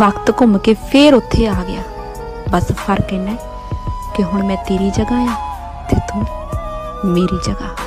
वक्त घूम के फिर उत्थे आ गया। बस फर्क इन्ना कि हुण मैं तेरी जगह आ ते तू मेरी जगह।